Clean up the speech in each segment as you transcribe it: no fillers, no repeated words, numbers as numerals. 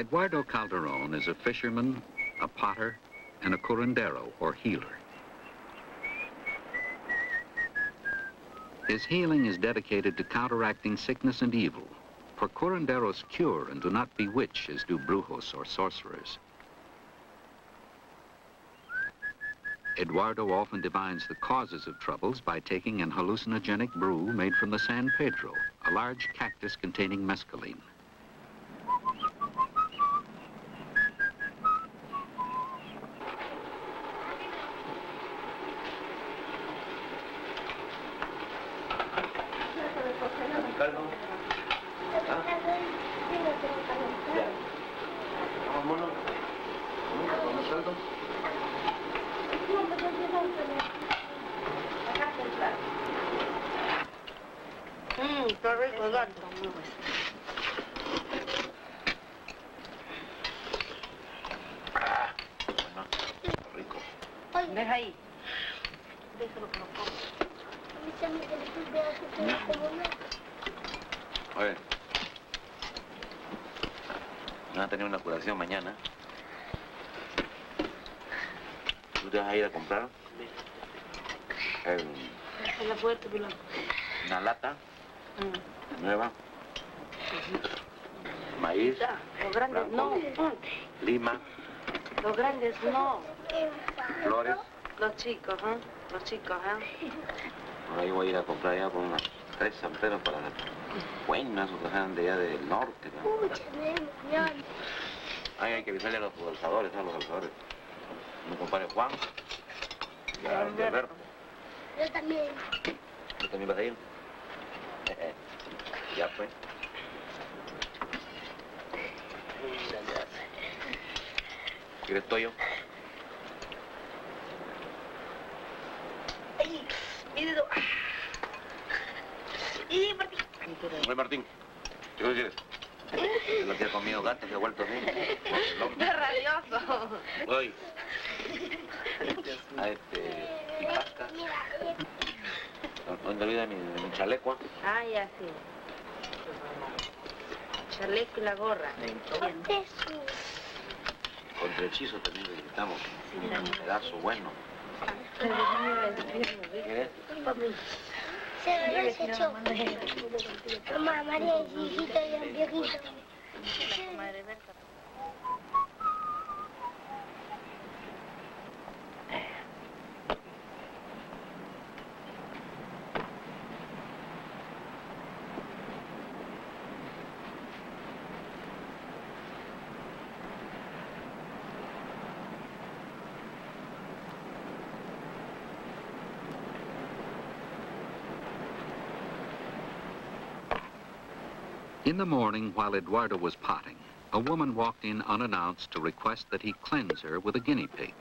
Eduardo Calderón is a fisherman, a potter, and a curandero, or healer. His healing is dedicated to counteracting sickness and evil, for curanderos cure and do not bewitch as do brujos or sorcerers. Eduardo often divines the causes of troubles by taking an hallucinogenic brew made from the San Pedro, a large cactus containing mescaline. Una lata nueva, maíz, los grandes no, lima, los grandes no, flores, los chicos, Por ahí voy a ir a comprar ya con unas 3 samperos para las buenas, que sean de allá del norte, Ahí hay que avisarle a los alzadores, a los alzadores. Mi compadre Juan, y a Alberto. Yo también. ¿Tú también vas a ir? Ya fue. ¿Quieres toyo? Ay, mi dedo. Y Martín. Oye, Martín, ¿qué no quieres? Lo que ha comido gato se ha vuelto así. ¡Qué rabioso! Oye. A mi casca. ¿Dónde olvida mi chaleco? Ah, ya, sí. Chaleco y la gorra. Contra hechizo también lo gritamos. Un pedazo bueno. ¿Qué es? Se me hace hecho. Mamá, María, hijita y el viejito. In the morning, while Eduardo was potting, a woman walked in unannounced to request that he cleanse her with a guinea pig.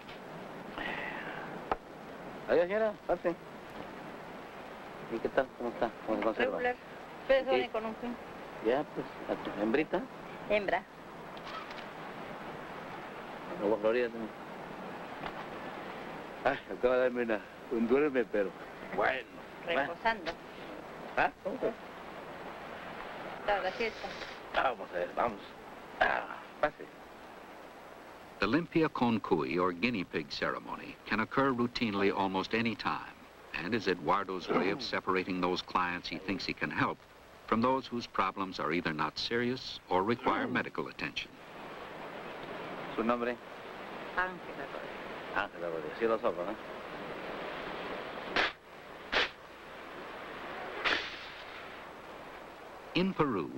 Hola, señora, pase. ¿Y qué tal? ¿Cómo está? ¿Cómo se conserva? Regular. Peso de conocer. Ya, pues, ¿a tu hembrita? Hembra. Agua florida también. Ay, acaba de darme un duerme, pero bueno. Reposando. ¿Ah? ¿Cómo fue? The limpia con cuy, or guinea pig ceremony, can occur routinely almost any time, and is Eduardo's way of separating those clients he thinks he can help from those whose problems are either not serious or require medical attention. Su nombre? Ángela Rodríguez. Ángela Rodríguez. Sí lo sopa, ¿no? In Peru,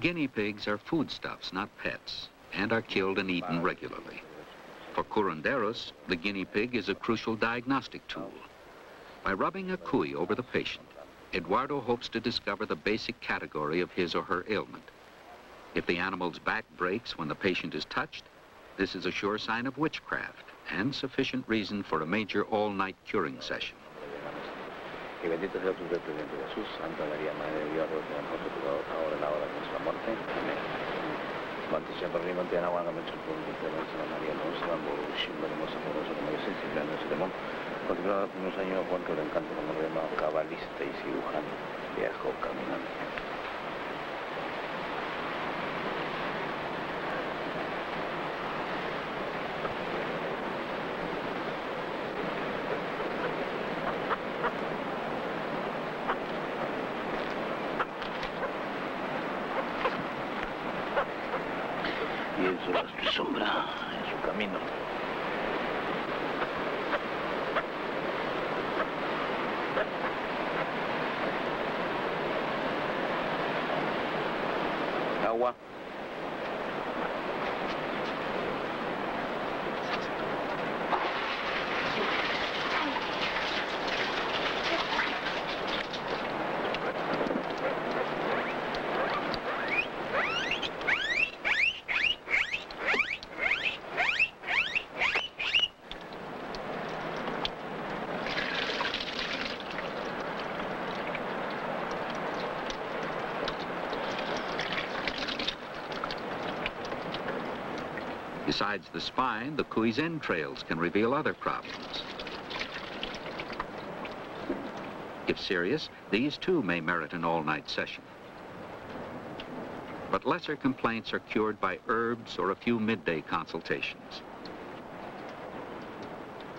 guinea pigs are foodstuffs, not pets, and are killed and eaten regularly. For curanderos, the guinea pig is a crucial diagnostic tool. By rubbing a cuy over the patient, Eduardo hopes to discover the basic category of his or her ailment. If the animal's back breaks when the patient is touched, this is a sure sign of witchcraft and sufficient reason for a major all-night curing session. Que bendito sea tu representante Jesús, Santa María, Madre de Dios, ruega por nosotros ahora en la hora de nuestra muerte. Amén. Cuanto siempre rima te agua, no me chupando, te Santa María, no se van por un chingo de hermosa, por eso como dicen, sin grande sermón. Continuaba por unos años Juan que lo encanta como rema, cabalista y cirujano, viajó caminando. Besides the spine, the cuy's entrails can reveal other problems. If serious, these too may merit an all-night session. But lesser complaints are cured by herbs or a few midday consultations.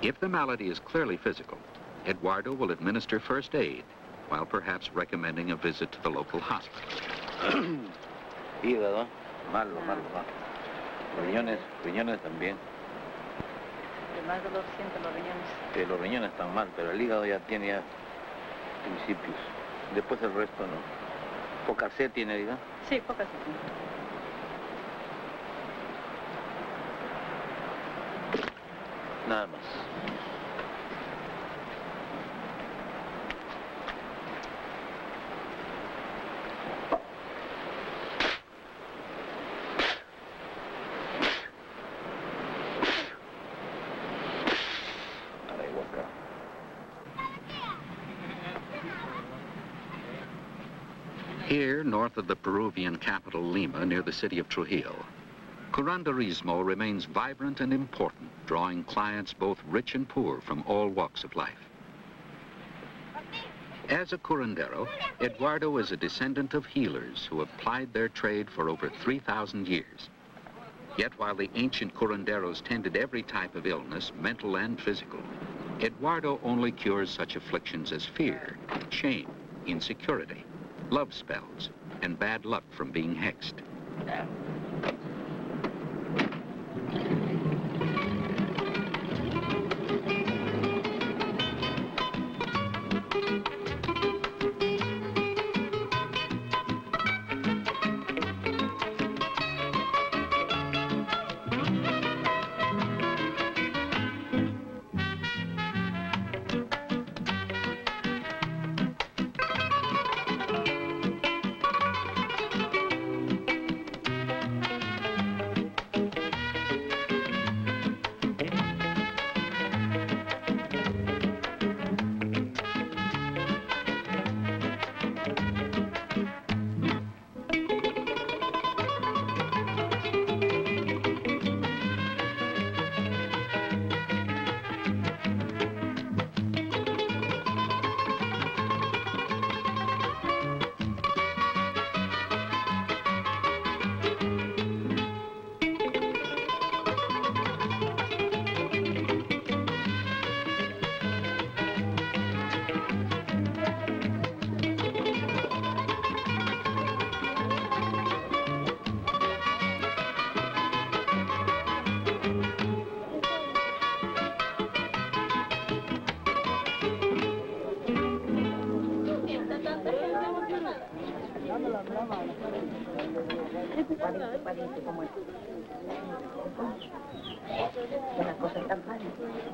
If the malady is clearly physical, Eduardo will administer first aid, while perhaps recommending a visit to the local hospital. Hígado, malo, malo, malo. Riñones, riñones también. ¿Qué más dolor sienten los riñones? Que los riñones están mal, pero el hígado ya tiene ya principios. Después el resto no. ¿Poca sed tiene, hígado? Sí, poca sed tiene. Nada más. Here, north of the Peruvian capital Lima, near the city of Trujillo, curanderismo remains vibrant and important, drawing clients both rich and poor from all walks of life. As a curandero, Eduardo is a descendant of healers who have plied their trade for over 3,000 years. Yet while the ancient curanderos tended every type of illness, mental and physical, Eduardo only cures such afflictions as fear, shame, insecurity, love spells, and bad luck from being hexed.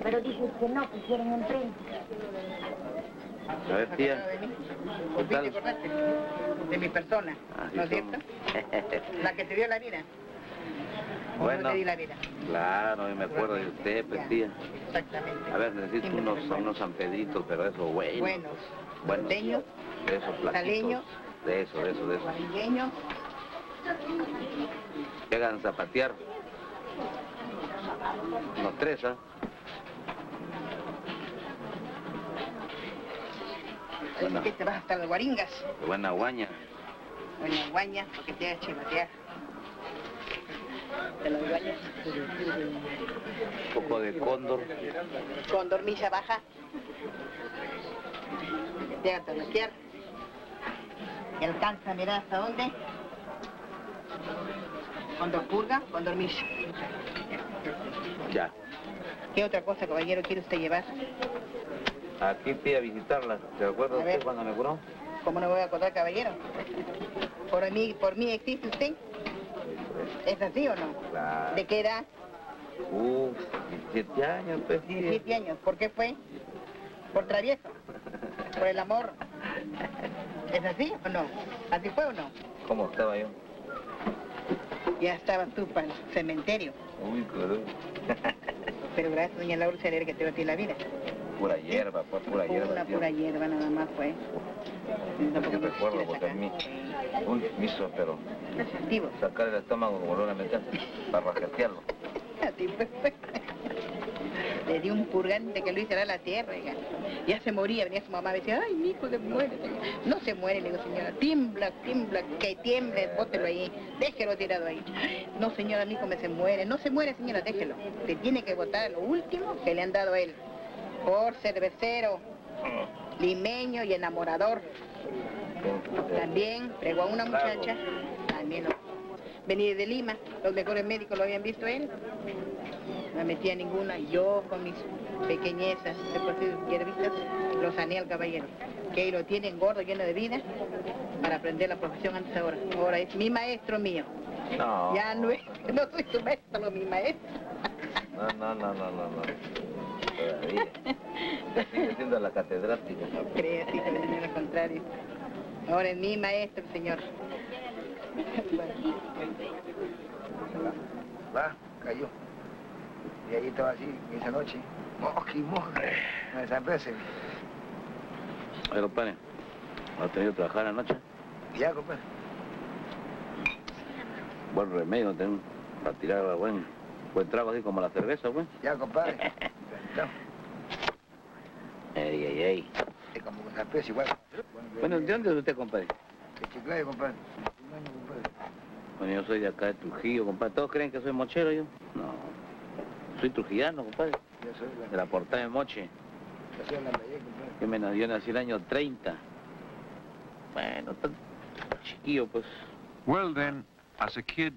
Pero dicen que no, que quieren un tren. A ver, tía. ¿Te acordaste de mi persona? ¿No es cierto? La que te dio la vida. Bueno, no te di la vida. Claro, y me acuerdo de usted, pues, tía. Exactamente. A ver, necesito unos San Pedritos, pero esos buenos. Buenos. Buenos. De esos platitos. Saleños. De eso. Guariñeños. Que hagan zapatear. Unos tres, ¿ah? Bueno. ¿Qué te vas hasta las guaringas? Buena guaña. Buena guaña, porque te hagas chivatear. ¿Te las guañas? Un poco de cóndor. Cóndor, misa baja. Que te hagas tornaquear. Y alcanza a mirar hasta dónde. Cóndor purga, cóndor misa. Ya. ¿Qué otra cosa, caballero, quiere usted llevar? Aquí fui a visitarla. ¿Te acuerdas usted cuando me curó? ¿Cómo no voy a acordar, caballero? ¿Por mí existe usted? ¿Es así o no? Claro. ¿De qué edad? 17 años, pues. 17 años. ¿Por qué fue? ¿Por travieso? ¿Por el amor? ¿Es así o no? ¿Así fue o no? ¿Cómo estaba yo? Ya estabas tú para el cementerio. Uy, claro. Pero gracias, doña Laura, se que te va a ti la vida. Pura hierba, pues, pura hierba. Una pura hierba nada más, pues. No porque recuerdo, porque a mí... Uy, miso, pero... Es activo. Sacar el estómago como lo lamentas, para rascatearlo. tipo. Le di un purgante que lo hizo a la tierra. Ya se moría, venía su mamá y decía, ay, mi hijo se muere. No se muere, le digo, señora, tiembla, tiembla, que tiemble, bótelo ahí, déjelo tirado ahí. No, señora, mi hijo se muere, no se muere, señora, déjelo. Se tiene que botar lo último que le han dado a él. Por cervecero, limeño y enamorador. También fregó a una muchacha, también lo... Venía de Lima, los mejores médicos lo habían visto él. No me metía ninguna, yo con mis pequeñezas, hierbitas, lo sané al caballero. Que lo tienen gordo, lleno de vida, para aprender la profesión antes de ahora. Ahora es mi maestro mío. No. Ya no es, no soy tu maestro, solo mi maestro. No. Todavía. Te sigue siendo la catedrática. Creo, sí, que me al contrario. Ahora es mi maestro, señor. Va, cayó. Y ahí estaba así, esa noche. Mosca y mosca. Me desaparece. Oye, compadre, ¿has tenido que trabajar anoche? Ya, compadre. Buen remedio, tenemos para tirar buen trago así como la cerveza, güey. Ya, compadre. Ey. Es como que desaparece igual. Bueno, ¿de dónde es usted, compadre? De Chiclayo, compadre. Bueno, yo soy de acá, de Trujillo, compadre. ¿Todos creen que soy mochero yo? No. Soy trujillano, compadre. Yo soy la... de la portada de Moche. Yo soy la playa, compadre. Yo nací el año 30. Bueno, tan chiquillo, pues. Well then, as a kid,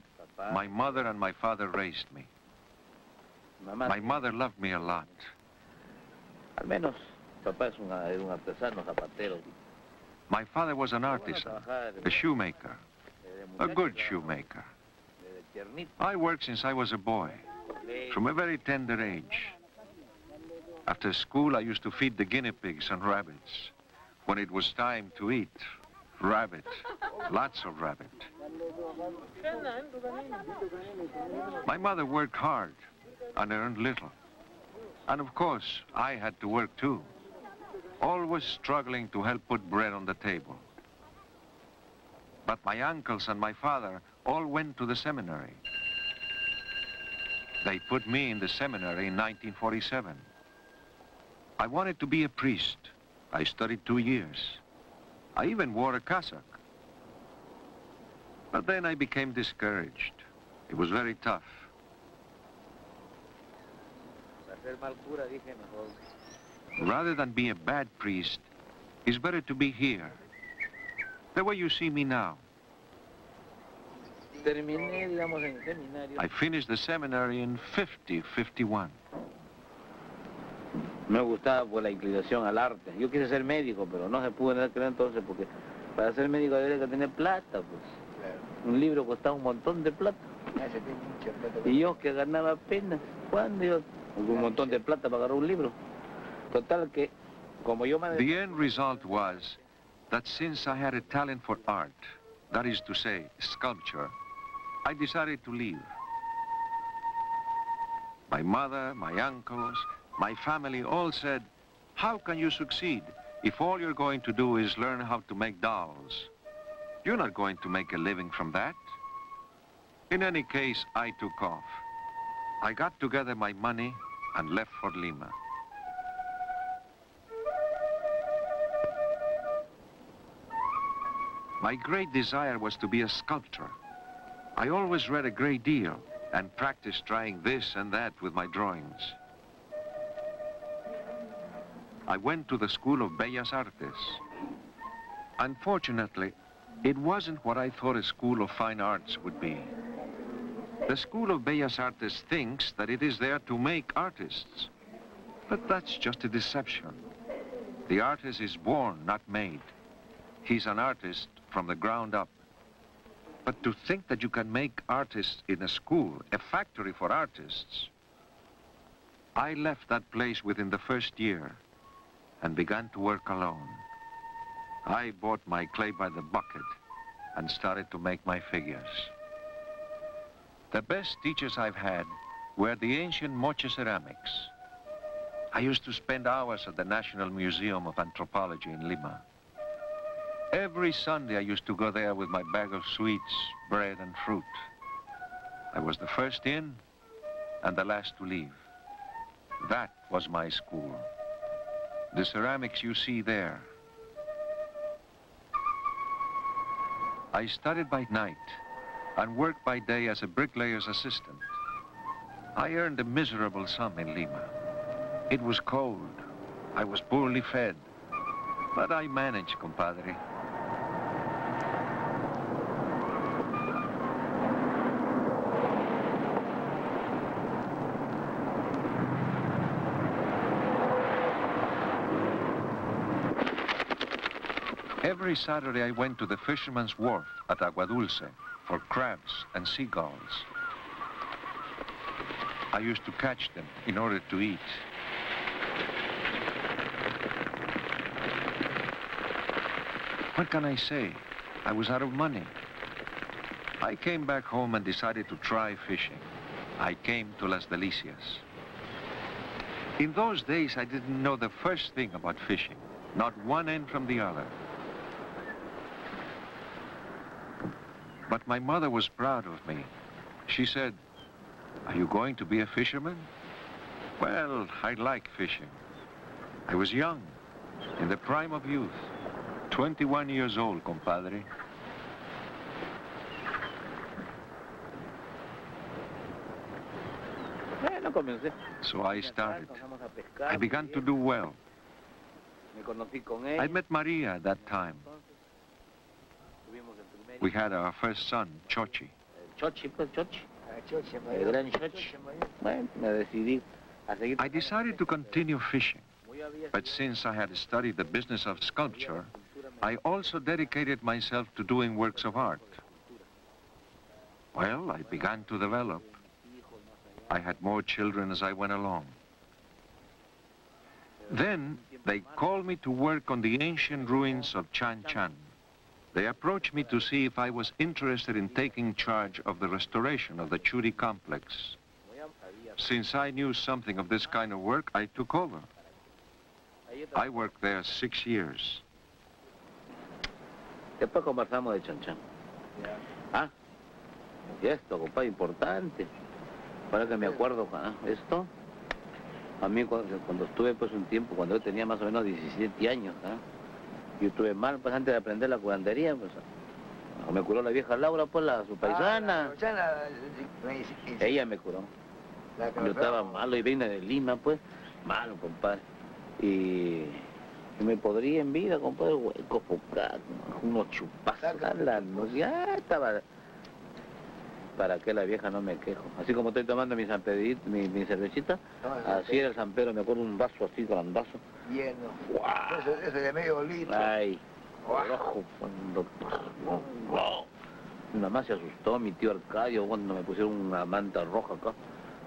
my mother and my father raised me. My mother loved me a lot. Al menos, papá es un artesano, zapatero. My father was an artisan, a shoemaker, a good shoemaker. I worked since I was a boy. From a very tender age. After school, I used to feed the guinea pigs and rabbits. When it was time to eat, rabbit, lots of rabbit. My mother worked hard and earned little. And of course, I had to work too, always struggling to help put bread on the table. But my uncles and my father all went to the seminary. They put me in the seminary in 1947. I wanted to be a priest. I studied 2 years. I even wore a cassock. But then I became discouraged. It was very tough. Rather than be a bad priest, it's better to be here, the way you see me now. I finished the seminary in 50-51. Me gustaba por la inclinación al arte. Yo quise ser médico, pero no se pudo en aquel entonces porque para ser médico había que tener plata, pues. Un libro costaba un montón de plata. Y yo que ganaba apenas, ¿cuándo yo? Un montón de plata para agarrar un libro. Total que, como yo me... The end result was that since I had a talent for art, that is to say, sculpture, I decided to leave. My mother, my uncles, my family all said, how can you succeed if all you're going to do is learn how to make dolls? You're not going to make a living from that. In any case, I took off. I got together my money and left for Lima. My great desire was to be a sculptor. I always read a great deal and practiced trying this and that with my drawings. I went to the School of Bellas Artes. Unfortunately, it wasn't what I thought a School of Fine Arts would be. The School of Bellas Artes thinks that it is there to make artists, but that's just a deception. The artist is born, not made. He's an artist from the ground up. But to think that you can make artists in a school, a factory for artists. I left that place within the first year and began to work alone. I bought my clay by the bucket and started to make my figures. The best teachers I've had were the ancient Moche ceramics. I used to spend hours at the National Museum of Anthropology in Lima. Every Sunday, I used to go there with my bag of sweets, bread, and fruit. I was the first in, and the last to leave. That was my school. The ceramics you see there. I studied by night and worked by day as a bricklayer's assistant. I earned a miserable sum in Lima. It was cold. I was poorly fed. But I managed, compadre. Every Saturday I went to the fisherman's wharf at Agua Dulce for crabs and seagulls. I used to catch them in order to eat. What can I say? I was out of money. I came back home and decided to try fishing. I came to Las Delicias. In those days, I didn't know the first thing about fishing, not one end from the other. But my mother was proud of me. She said, "Are you going to be a fisherman?" Well, I like fishing. I was young, in the prime of youth. 21 years old, compadre. So I started. I began to do well. I met Maria at that time. We had our first son, Chochi. I decided to continue fishing, but since I had studied the business of sculpture, I also dedicated myself to doing works of art. Well, I began to develop. I had more children as I went along. Then they called me to work on the ancient ruins of Chan Chan. They approached me to see if I was interested in taking charge of the restoration of the Churi complex. Since I knew something of this kind of work, I took over. I worked there 6 years. Después conversamos de Chan Chan. Ah, y esto, compadre, importante. Para que me acuerdo, esto. A mí cuando estuve pues un tiempo, cuando yo tenía más o menos 17 años, yo estuve mal, pues antes de aprender la curandería, pues me curó la vieja Laura, pues la su paisana. Ella me curó. Yo estaba malo y vine de Lima, pues, malo, compadre. Y me podría en vida, compadre, huecos, unos chupazos, ya estaba. Para que la vieja no me quejo. Así como estoy tomando mi San Pedrito, mi cervecita, así era el San Pedro, me acuerdo un vaso así, grandazo. Lleno. ¡Wow! Eso de medio litro. Ay, rojo. Mi mamá se asustó, mi tío Arcadio, cuando me pusieron una manta roja acá.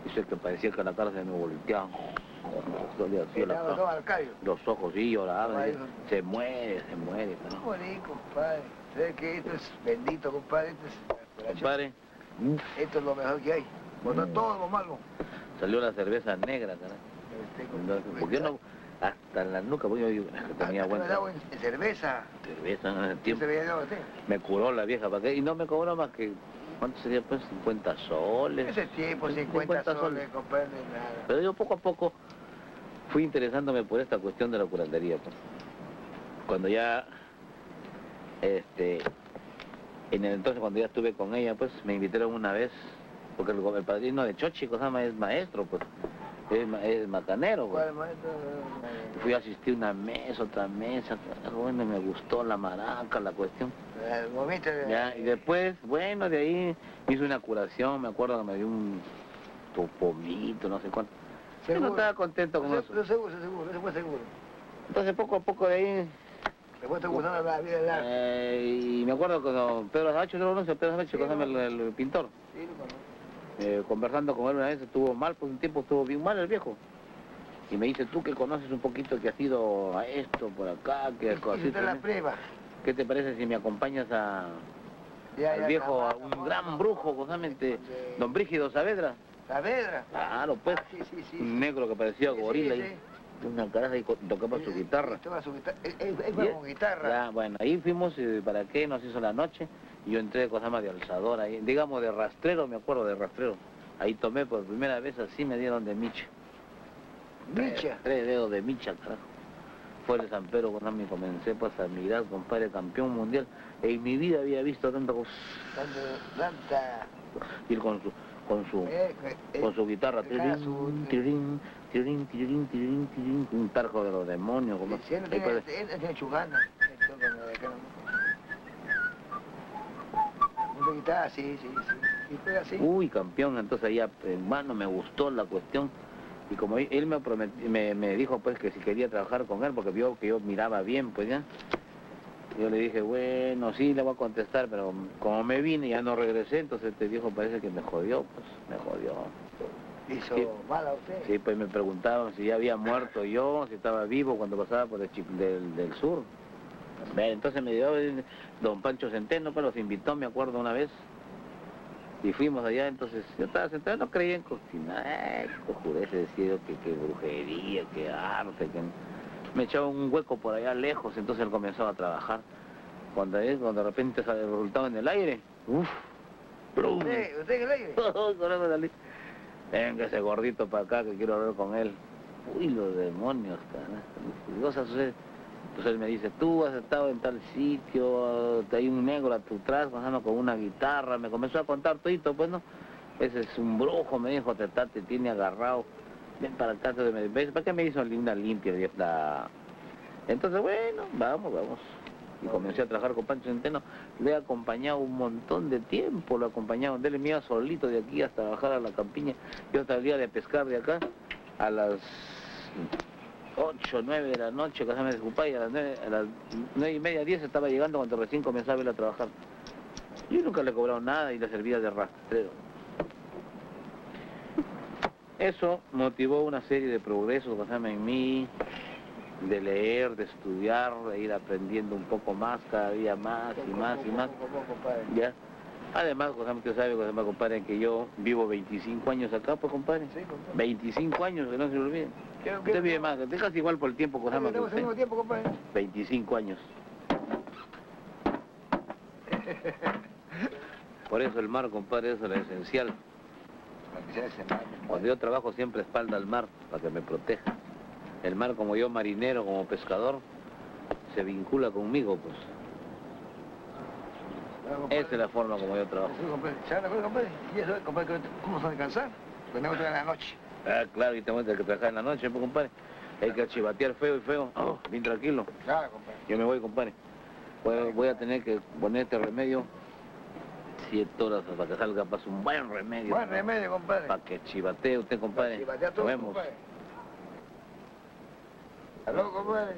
Dice que parecía que la cara se me volteaba. Los ojos, sí, lloraban. Se muere. Qué compadre. ¿Sabes qué? Esto es bendito, compadre. Compadre. Esto es lo mejor que hay. Bueno, todo lo malo. Salió la cerveza negra, ¿no? Porque no, hasta la nuca, porque yo tenía buena cerveza. Cerveza en el tiempo. Me curó la vieja, ¿para qué? Y no me cobró más que. ¿Cuánto sería pues? 50 soles. Ese tiempo, 50 soles, compadre, nada. Pero yo poco a poco fui interesándome por esta cuestión de la curandería, pues. Cuando ya, cuando ya estuve con ella, pues, me invitaron una vez, porque el padrino de Chochi, es maestro, pues, es macanero, pues. Fui a asistir una mesa, otra mesa, bueno, me gustó la maraca, la cuestión. Ya, y después, bueno, de ahí me hizo una curación, me acuerdo que me dio un topomito, no sé cuánto. Yo no estaba contento con eso. Pero seguro. Entonces, poco a poco de ahí... Después te gustaba la vida del arte. Y me acuerdo cuando Pedro Aguacho, el pintor. Sí, conversando con él una vez, estuvo mal, por un tiempo estuvo bien mal el viejo. Y me dice, tú que conoces un poquito, que has ido a esto, por acá, que... ¿Qué te parece si me acompañas al viejo, a un gran brujo, don Brígido Saavedra? ¿Saavedra? Claro, pues, sí, un negro que parecía gorila. Una caraja y tocaba su guitarra. Ya, bueno, ahí fuimos, ¿para qué? Nos hizo la noche. Yo entré de alzador ahí, digamos de rastrero, me acuerdo, de rastrero. Ahí tomé por primera vez, así me dieron de micha. ¿Micha? Tres dedos de micha, carajo. Fue de San Pedro cuando me comencé pues a mirar, compadre, campeón mundial. En mi vida había visto tanta cosa. Tanta... Ir con su guitarra, tirín, tirín, tirín, tirín, tirín, un tarco de los demonios. Es de Chugana. Una guitarra, sí, sí, sí. Y fue así. Uy, campeón, entonces ahí, hermano, me gustó la cuestión. Y como él me dijo pues que si quería trabajar con él, porque vio que yo miraba bien, pues ya. Yo le dije, bueno, sí, le voy a contestar, pero como me vine y ya no regresé, entonces te dijo, parece que me jodió, pues, me jodió. ¿Hizo sí, mal a usted? Sí, pues me preguntaban si ya había muerto yo, si estaba vivo cuando pasaba por el del sur. Entonces me dio Don Pancho Centeno, pues los invitó, me acuerdo, una vez. Y fuimos allá, entonces yo estaba sentado, no creía en cocina, juré ese decido que brujería, que arte, que... Me echaba un hueco por allá lejos, entonces él comenzaba a trabajar. Cuando de repente se resultaba en el aire, uff, brum. ¿Usted en el aire? Venga ese gordito para acá que quiero hablar con él. Uy, los demonios, cosas suceden. Entonces él me dice, tú has estado en tal sitio, hay un negro a tu atrás, pasando con una guitarra. Me comenzó a contar todito, pues no, ese es un brujo, me dijo, te tiene agarrado. Ven para acá, ¿para qué me hizo linda limpia? Y está... Entonces, bueno, vamos. Y comencé a trabajar con Pancho Centeno. Le he acompañado un montón de tiempo, lo he acompañado. Él me iba solito de aquí hasta bajar a la campiña. Yo salía de pescar de acá a las 8, 9 de la noche, que se me desocupaba, y a las 9 y media, 10 estaba llegando cuando recién comenzaba él a trabajar. Yo nunca le cobraba nada y le servía de rastrero. Eso motivó una serie de progresos, pasame en mí, de leer, de estudiar, de ir aprendiendo un poco más, cada día más y más y más. ¿Ya? Además, usted sabe, compadre, que yo vivo 25 años acá, pues, compadre. Sí, compadre. 25 años, que no se lo olviden. Usted vive más, usted casi igual por el tiempo, Cosama, que usted. 25 años. Por eso el mar, compadre, eso es lo esencial. Cuando yo trabajo siempre espalda al mar, para que me proteja. El mar, como yo marinero, como pescador, se vincula conmigo, pues. Esa es la forma como yo trabajo. ¿Sabes la cosa, compadre? Y eso, compadre, ¿cómo vas a descansar? Tenemos que trabajar en la noche. Ah, claro, y tenemos que trabajar en la noche, pues, compadre. Hay que chivatear feo y feo, bien tranquilo. Claro, compadre. Yo me voy, compadre. Voy a tener que poner este remedio. 7 horas para que salga, pasa un buen remedio. Buen remedio, compadre. Para que chivatee usted, compadre. Chivatea todo, compadre. Aló, compadre.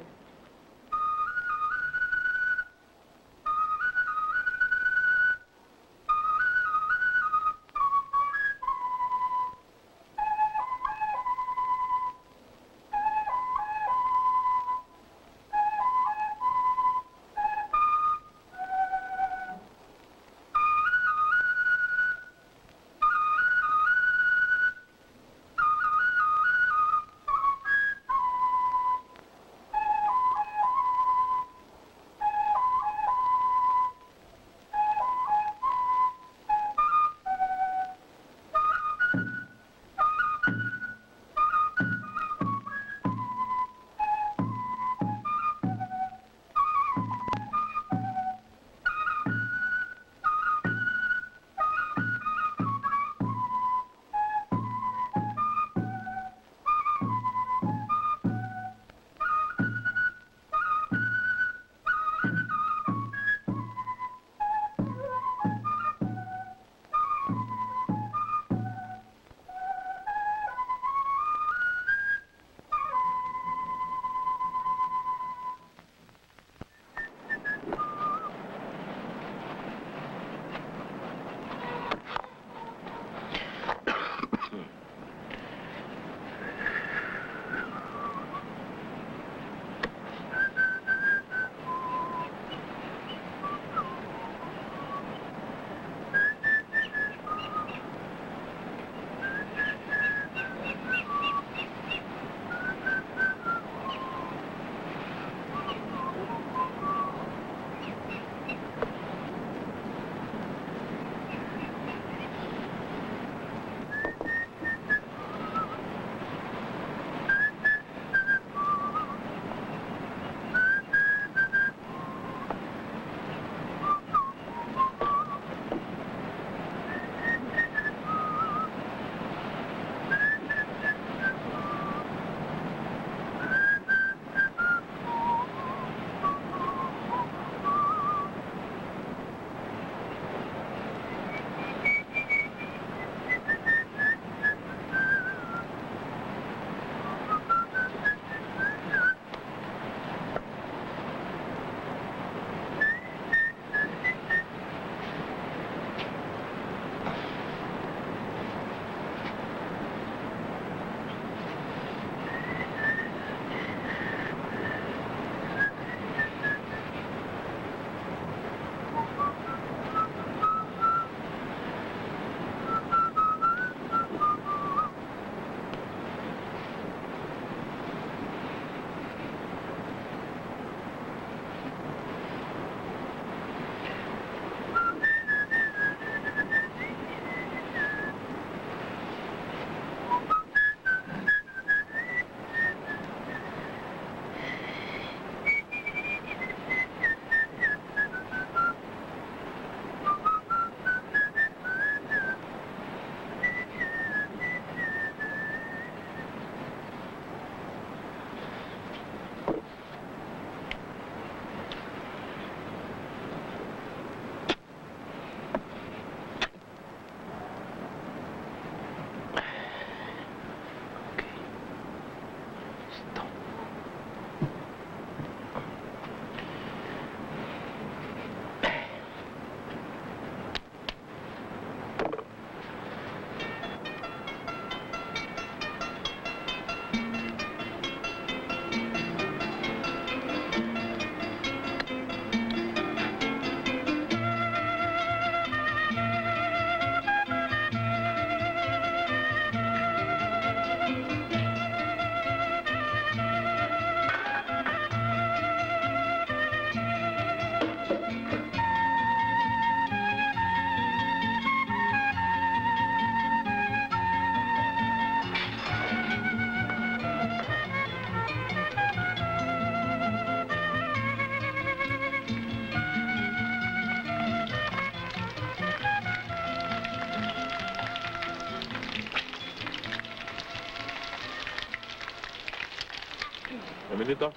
¿Papelito?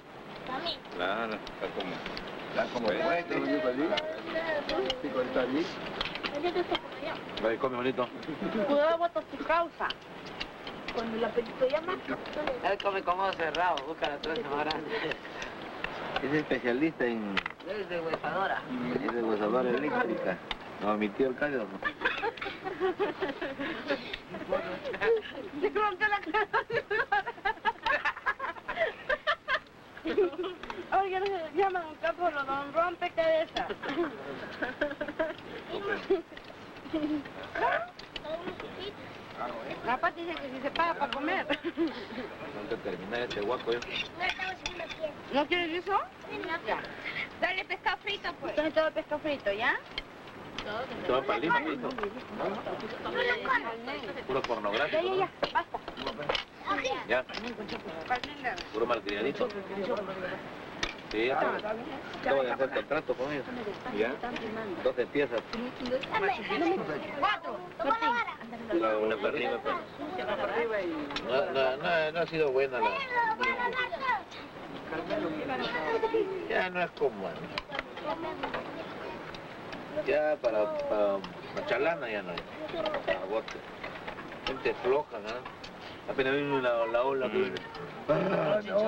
Mami. Claro, está como fuerte. Ahí come, bonito. Cuidado, votos tu causa. Cuando el apetito llama... Él come con ojos cerrados, busca las tres semanas. Es especialista en... Es deshuesadora. Es deshuesadora eléctrica. No, mi tío el Calderón. Se cortó la cara. Oigan, se llaman un capo, don rompecabezas. Papá dice que si se paga para comer. Tengo que terminar este guaco yo. ¿No quieres eso? Ya. Dale pescado frito, pues. Entonces todo pescado frito, ¿ya? ¿Te va para Lima, Lito? Puro pornográfico. Ya, basta. Ya. Puro malcriadito. Sí, ya tengo que hacer contrato con ellos. ¿Ya? Entonces empiezas. Cuatro. Una para arriba, no ha sido buena la... Ya no es como... Ya para chalana ya no hay, para bote. Gente floja, ¿no? Apenas viene la ola que viene. ¡Ah, no!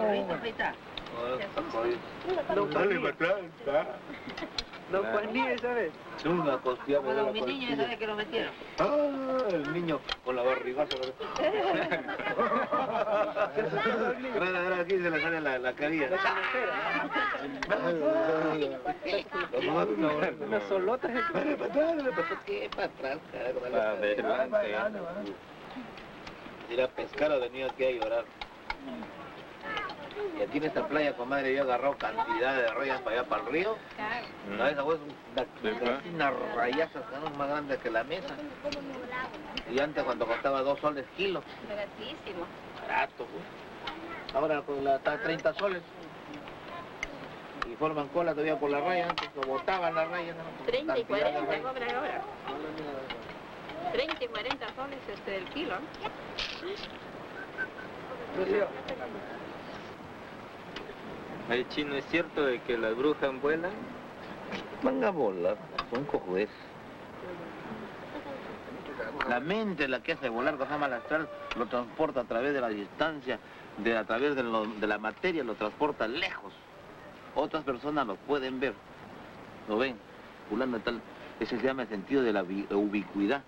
Dale para atrás. Los colmillos, ¿sabes? Nunca costeamos. Como los mis niños, ¿sabes que lo metieron? ¡Ah! El niño con la barrigaza. Ahora aquí se le sale la carilla. Unas solotas. ¿Qué para atrás, carajo? Ir a pescar o venir aquí a llorar. Y aquí en esta playa, comadre, yo he agarrado cantidad de rayas para allá, para el río. No, esa voz es una rayaza más grande que la mesa. Y antes, cuando costaba 2 soles kilo. Baratísimo. Barato, pues. Ahora con la está 30 soles. Y forman cola todavía por la raya, antes lo botaban la raya. 30 y 40 cobran ahora. 30 y 40 soles el kilo. El chino, ¿es cierto de que las brujas vuelan? Van a volar, son cojuez. La mente es la que hace volar, cosa mal astral, lo transporta a través de la distancia, a través de la materia, lo transporta lejos. Otras personas lo pueden ver, lo ven, volando tal. Ese se llama el sentido de la ubicuidad,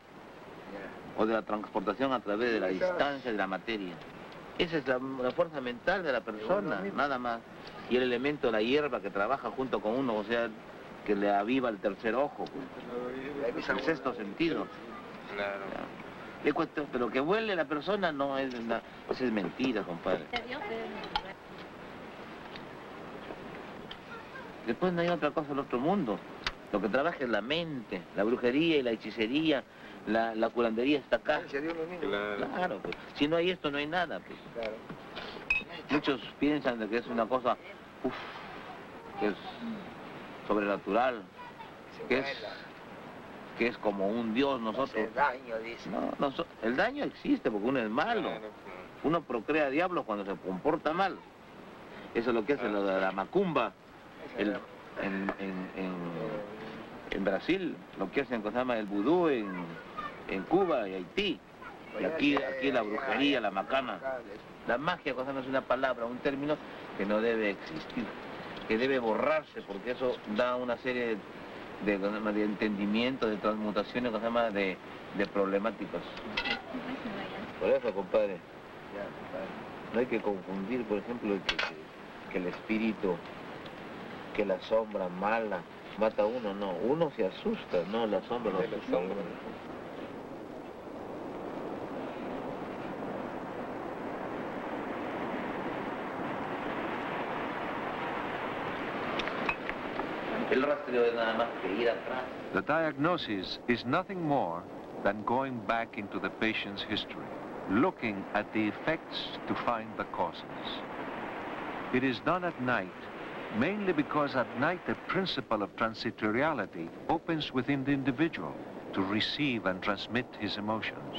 o de la transportación a través de la distancia de la materia. Esa es la fuerza mental de la persona, nada más. Y el elemento de la hierba que trabaja junto con uno, o sea, que le aviva el tercer ojo, pues. El sexto sentido. Claro. Le cuento, pero que huele la persona no es, pues es mentira, compadre. Después no hay otra cosa en otro mundo. Lo que trabaja es la mente, la brujería y la hechicería, la curandería está acá. Claro, pues. Si no hay esto, no hay nada, pues. Claro. Muchos piensan de que es una cosa, que es sobrenatural, que es como un dios nosotros. El daño, dice. No, el daño existe porque uno es malo. Uno procrea diablos cuando se comporta mal. Eso es lo que hace la macumba. En Brasil, lo que hacen, se llama el vudú en Cuba y Haití. Y aquí la brujería, la macana. La magia, cosa no es una palabra, un término que no debe existir, que debe borrarse, porque eso da una serie de entendimientos, de transmutaciones, cosa más de problemáticas. Por eso, compadre, no hay que confundir, por ejemplo, que el espíritu, que la sombra mala mata a uno, no. Uno se asusta, no, la sombra no se asusta. El rastreo es nada más que ir atrás. The diagnosis is nothing more than going back into the patient's history, looking at the effects to find the causes. It is done at night, mainly because at night the principle of transitoriality opens within the individual to receive and transmit his emotions.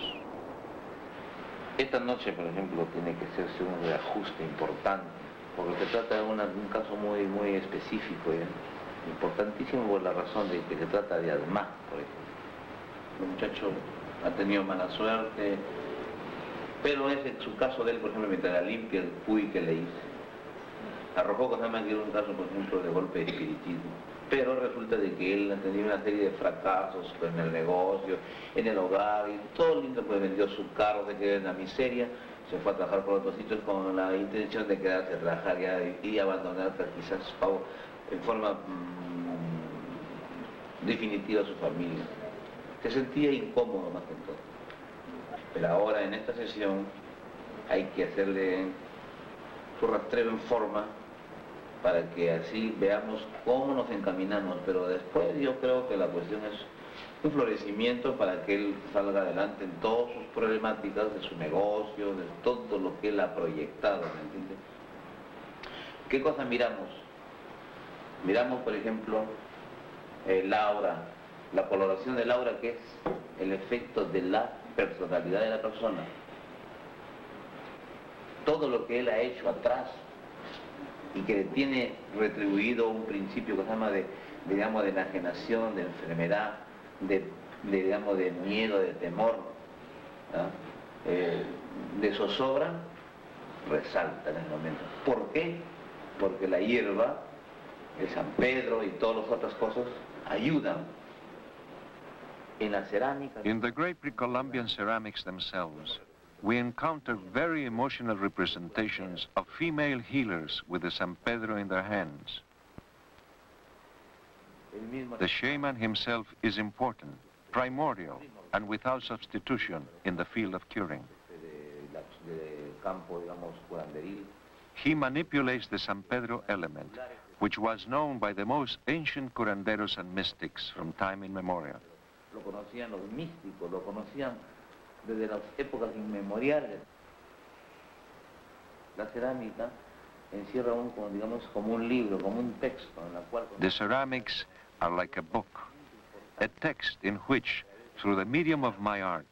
Esta noche, por ejemplo, tiene que hacerse un reajuste importante porque se trata de un caso muy específico, importantísimo por la razón de que se trata de Además, por ejemplo. El muchacho ha tenido mala suerte, pero es en su caso de él, por ejemplo, mientras la limpia el cuy que le hice. Arrojó cosas más que era un caso, por ejemplo, de golpe de espiritismo. Pero resulta de que él ha tenido una serie de fracasos en el negocio, en el hogar, y todo lindo, pues vendió su carro, se quedó en la miseria, se fue a trabajar por otros sitios con la intención de quedarse, rajar y abandonar quizás en forma definitiva a su familia. Se sentía incómodo más que todo. Pero ahora en esta sesión hay que hacerle su rastreo en forma, para que así veamos cómo nos encaminamos, pero después yo creo que la cuestión es un florecimiento para que él salga adelante en todas sus problemáticas de su negocio, de todo lo que él ha proyectado, ¿me entiendes? ¿Qué cosa miramos? Miramos, por ejemplo, el aura, la coloración del aura, que es el efecto de la personalidad de la persona. Todo lo que él ha hecho atrás, y que le tiene retribuido un principio que se llama de enajenación, de enfermedad, de miedo, de temor, ¿no? De zozobra, resalta en el momento. ¿Por qué? Porque la hierba, el San Pedro y todas las otras cosas ayudan en la cerámica. In the great pre-Columbian ceramics themselves, we encounter very emotional representations of female healers with the San Pedro in their hands. The shaman himself is important, primordial, and without substitution in the field of curing. He manipulates the San Pedro element, which was known by the most ancient curanderos and mystics from time immemorial. Desde las épocas inmemoriales. La cerámica encierra como un libro, como un texto en la cual... The ceramics are like a book, a text in which, through the medium of my art,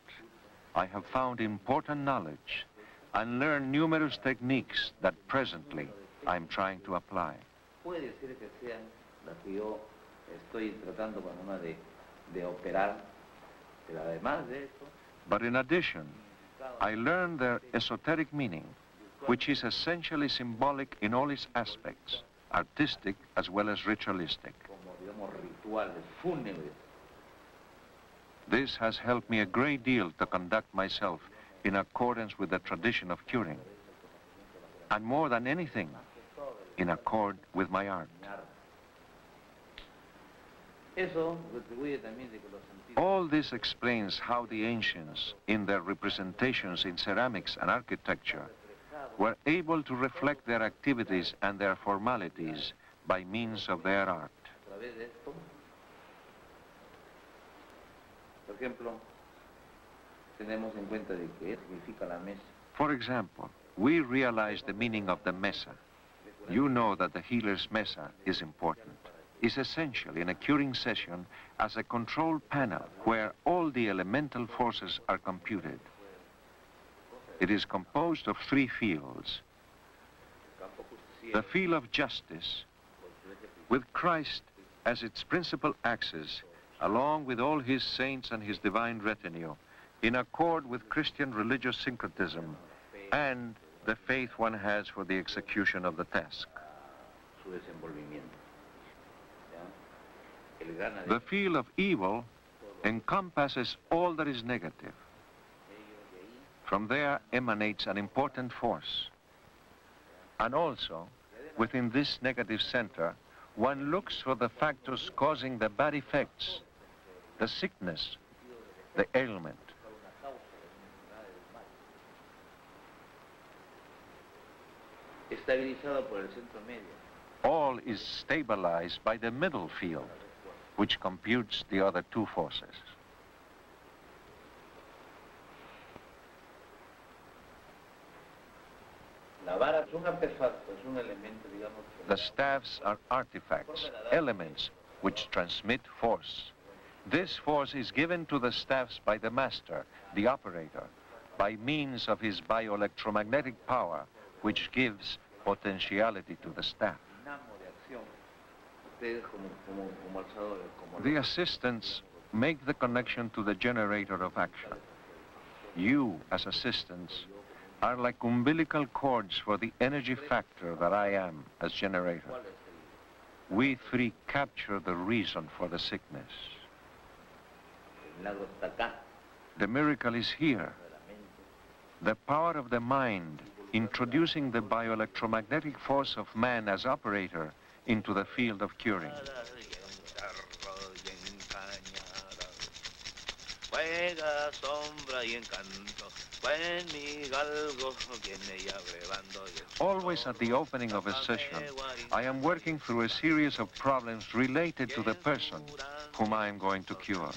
I have found important knowledge and learned numerous techniques that presently I'm trying to apply. Puede decir que sean las que yo estoy tratando con una de operar, pero además de esto... But in addition, I learned their esoteric meaning, which is essentially symbolic in all its aspects, artistic as well as ritualistic. This has helped me a great deal to conduct myself in accordance with the tradition of curing, and more than anything, in accord with my art. All this explains how the ancients, in their representations in ceramics and architecture, were able to reflect their activities and their formalities by means of their art. For example, we realize the meaning of the mesa. You know that the healer's mesa is important. Is essential in a curing session as a control panel where all the elemental forces are computed. It is composed of three fields. The field of justice, with Christ as its principal axis, along with all his saints and his divine retinue, in accord with Christian religious syncretism and the faith one has for the execution of the task. The field of evil encompasses all that is negative. From there emanates an important force. And also, within this negative center, one looks for the factors causing the bad effects, the sickness, the ailment. All is stabilized by the middle field, which computes the other two forces. The staffs are artifacts, elements which transmit force. This force is given to the staffs by the master, the operator, by means of his bioelectromagnetic power, which gives potentiality to the staff. The assistants make the connection to the generator of action. You, as assistants, are like umbilical cords for the energy factor that I am as generator. We three capture the reason for the sickness. The miracle is here. The power of the mind, introducing the bioelectromagnetic force of man as operator into the field of curing. Always at the opening of a session, I am working through a series of problems related to the person whom I am going to cure.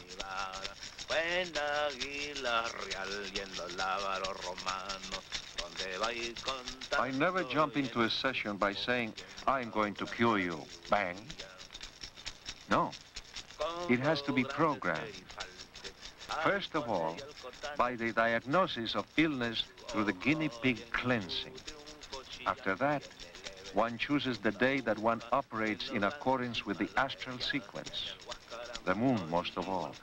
I never jump into a session by saying, I'm going to cure you, bang. No, it has to be programmed. First of all, by the diagnosis of illness through the guinea pig cleansing. After that, one chooses the day that one operates in accordance with the astral sequence, the moon most of all.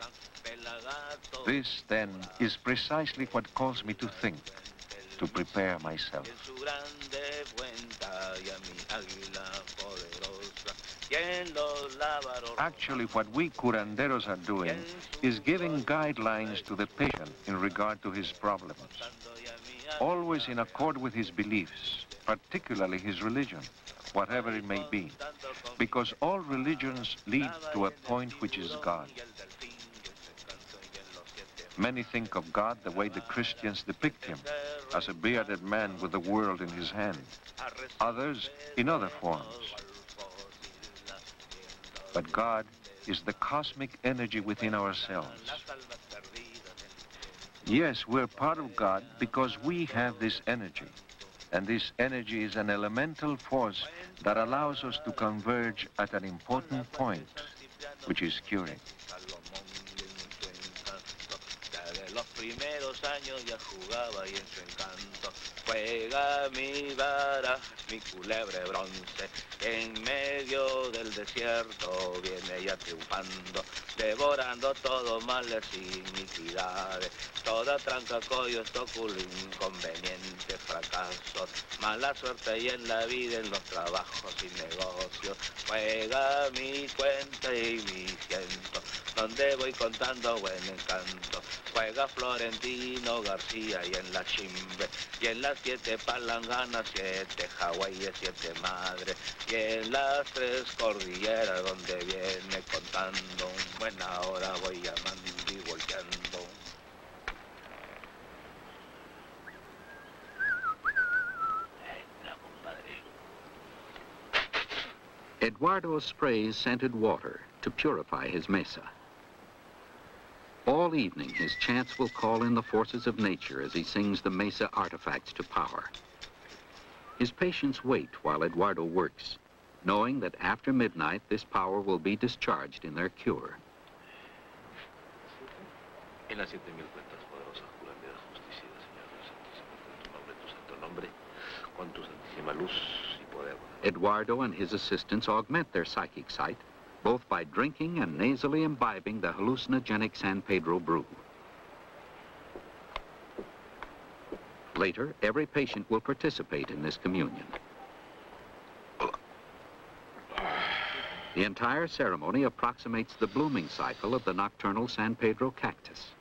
This, then, is precisely what calls me to think, to prepare myself. Actually, what we curanderos are doing is giving guidelines to the patient in regard to his problems, always in accord with his beliefs, particularly his religion, whatever it may be, because all religions lead to a point which is God. Many think of God the way the Christians depict him, as a bearded man with the world in his hand, others in other forms. But God is the cosmic energy within ourselves. Yes, we're part of God because we have this energy, and this energy is an elemental force that allows us to converge at an important point, which is curing. Donde voy contando buen encanto, juega Florentino García y en la chimbe, y en las 7 palanganas, 7 Hawái, 7 madres, y en las 3 cordilleras donde viene contando, buena hora voy llamando y volteando. Eduardo sprays scented water to purify his mesa. All evening, his chants will call in the forces of nature as he sings the mesa artifacts to power. His patients wait while Eduardo works, knowing that after midnight, this power will be discharged in their cure. Eduardo and his assistants augment their psychic sight, both by drinking and nasally imbibing the hallucinogenic San Pedro brew. Later, every patient will participate in this communion. The entire ceremony approximates the blooming cycle of the nocturnal San Pedro cactus.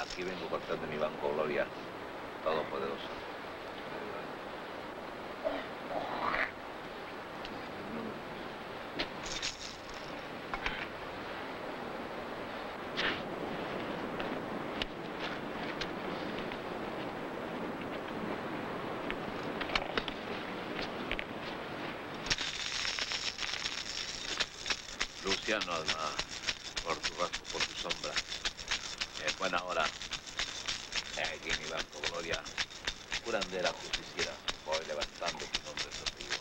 Aquí vengo a cortar de mi banco, Gloria. Todopoderoso. Luciano, alma, por tu rasgo, por tu sombra. Es buena hora. Aquí en mi banco, gloria, curandera justiciera, voy levantando tu nombre sofío.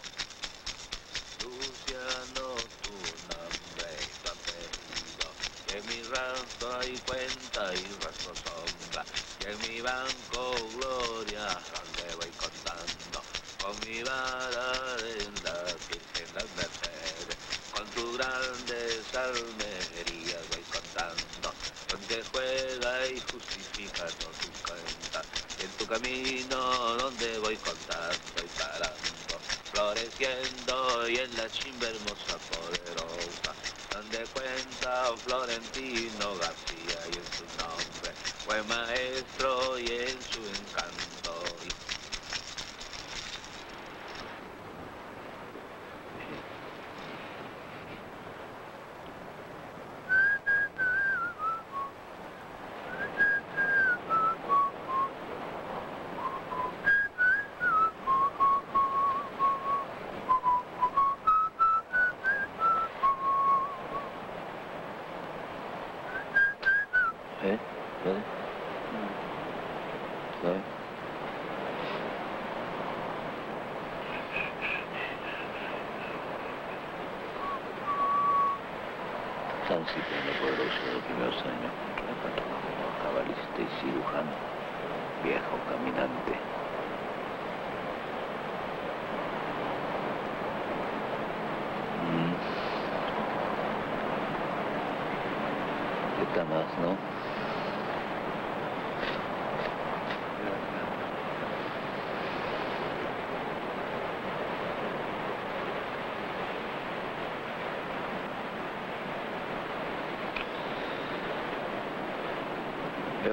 Luciano, tu nombre está perdido, que mi rastro hay cuenta y rastro sombra, que en mi banco, gloria, donde voy contando, con mi vara en la Virgen de las Mercedes, con tu grande salmería voy contando, donde juega y justifica todo. En tu camino donde voy contando y parando, floreciendo y en la chimba hermosa poderosa, donde cuenta Florentino García y en su nombre, buen maestro y en su encanto.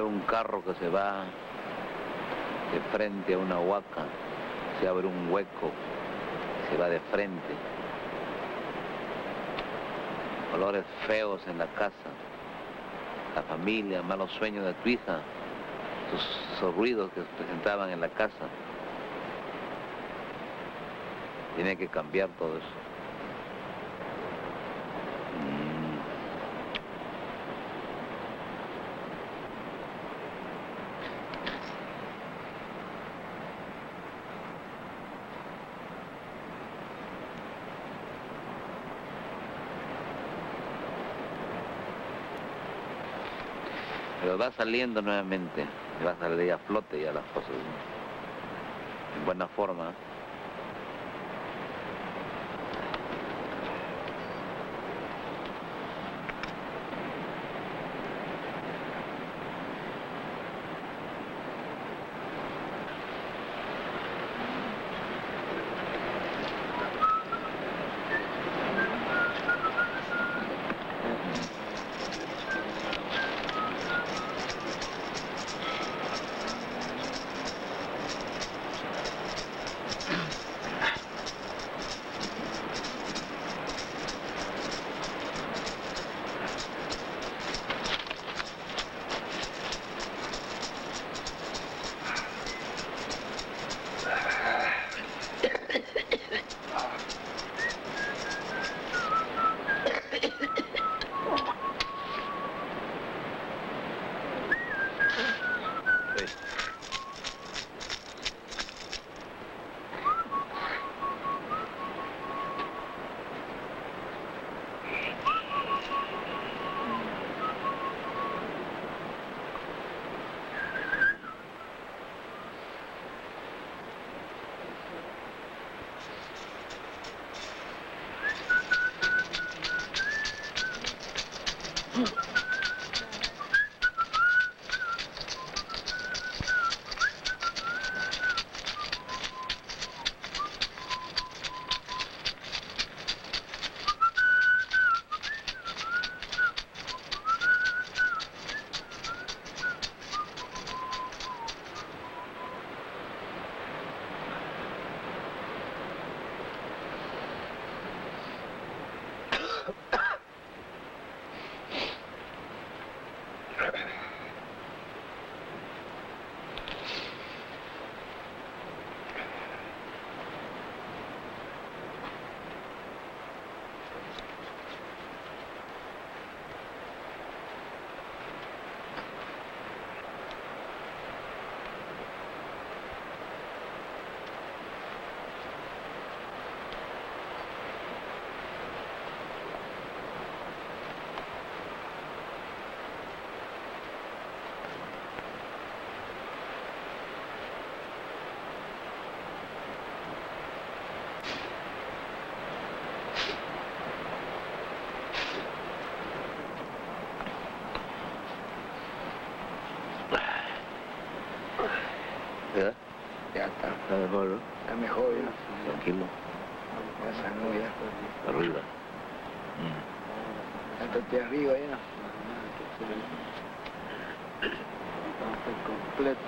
Un carro que se va de frente a una huaca, se abre un hueco, se va de frente. Olores feos en la casa, la familia, malos sueños de tu hija, esos ruidos que se presentaban en la casa. Tiene que cambiar todo eso. Va saliendo nuevamente, va a salir a flote ya las cosas, ¿no? En buena forma. Está mejor, ¿no? Está mejor, ¿no? Tranquilo. Ya sanó, ya. Arriba. Ya estoy arriba, ya. Está completo.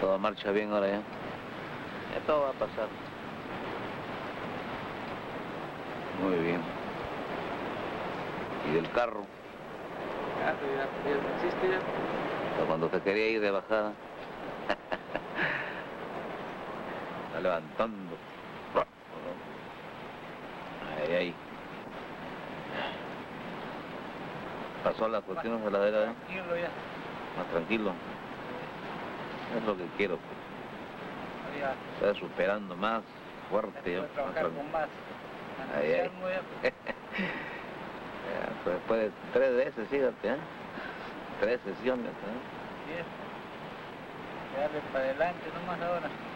Todo marcha bien ahora ya. Ya todo va a pasar. Muy bien. ¿Y del carro? Ya, pero ya no existe ya. Pero cuando te quería ir de bajada. Está levantando. Ahí, ahí. Pasó las cuestiones de la heladera. Más tranquilo ya. Más tranquilo. Es lo que quiero, pues. Estás superando más, fuerte. Ya trabajar con más. Ahí, ahí. Pues después de 3 veces, fíjate, ¿eh? 3 sesiones, ¿eh? Bien. Dale para adelante nomás ahora.